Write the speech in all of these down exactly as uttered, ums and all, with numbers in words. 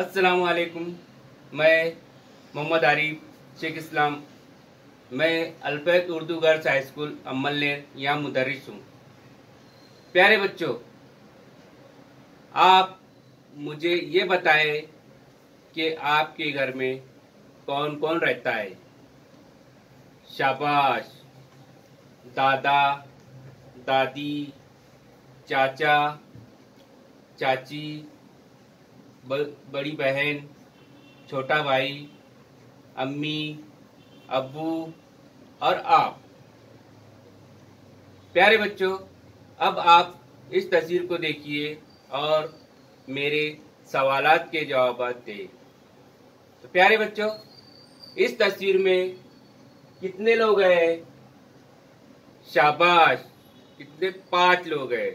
अस्सलाम वालेकुम, मैं मोहम्मद आरिफ शेख इस्लाम, मैं अलपेट Urdu girls high school Amalner यहाँ मुदर्रिस हूँ। प्यारे बच्चों, आप मुझे ये बताएं कि आपके घर में कौन कौन रहता है। शाबाश। दादा, दादी, चाचा, चाची, बड़ी बहन, छोटा भाई, अम्मी, अब्बू और आप। प्यारे बच्चों, अब आप इस तस्वीर को देखिए और मेरे सवालात के जवाब दें। तो प्यारे बच्चों, इस तस्वीर में कितने लोग हैं? शाबाश, कितने? पांच लोग हैं।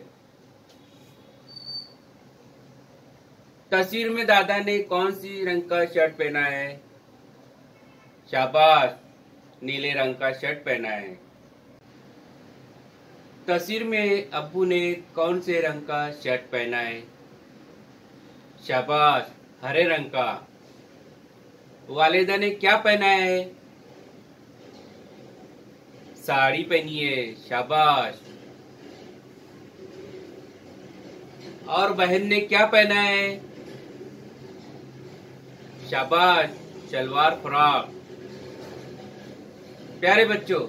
तस्वीर में दादा ने कौन सी रंग का शर्ट पहना है? शाबाश, नीले रंग का शर्ट पहना है। तस्वीर में अब्बू ने कौन से रंग का शर्ट पहना है? शाबाश, हरे रंग का। वालिदा ने क्या पहना है? साड़ी पहनी है। शाबाश। और बहन ने क्या पहना है? शाबाश, सलवार फ्रॉक। प्यारे बच्चों,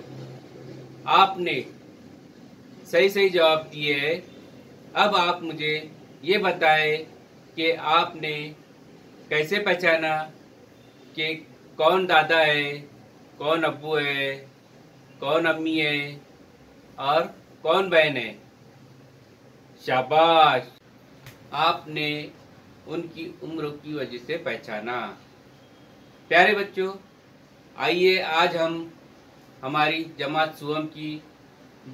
आपने सही सही जवाब दिए है। अब आप मुझे ये बताएं कि आपने कैसे पहचाना कि कौन दादा है, कौन अब्बू है, कौन अम्मी है और कौन बहन है। शाबाश, आपने उनकी उम्र की वजह से पहचाना। प्यारे बच्चों, आइए आज हम हमारी जमात सुवम की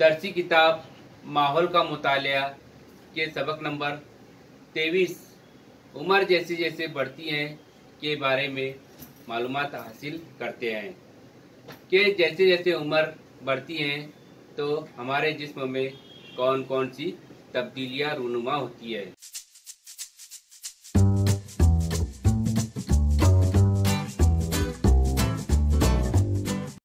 दर्सी किताब माहौल का मुतालिया के सबक नंबर तेईस उम्र जैसे जैसे बढ़ती है के बारे में मालूमात हासिल करते हैं कि जैसे जैसे उम्र बढ़ती है तो हमारे जिस्म में कौन कौन सी तब्दीलियाँ रूनुमा होती है।